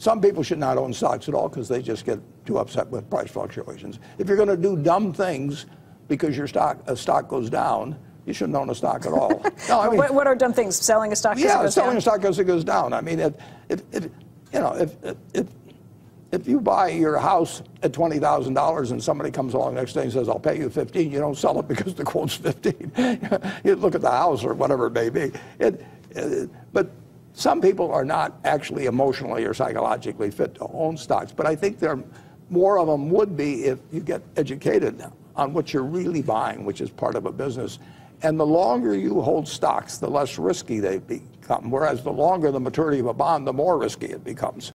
Some people should not own stocks at all because they just get too upset with price fluctuations. If you're going to do dumb things because your stock goes down, you shouldn't own a stock at all. No, I mean, what are dumb things? Selling a stock because it goes down? Yeah, selling a stock because it goes down. I mean, if you buy your house at $20,000 and somebody comes along the next day and says, I'll pay you 15, you don't sell it because the quote's 15. You look at the house or whatever it may be. But some people are not actually emotionally or psychologically fit to own stocks, but I think more of them would be if you get educated on what you're really buying, which is part of a business. And the longer you hold stocks, the less risky they become, whereas the longer the maturity of a bond, the more risky it becomes.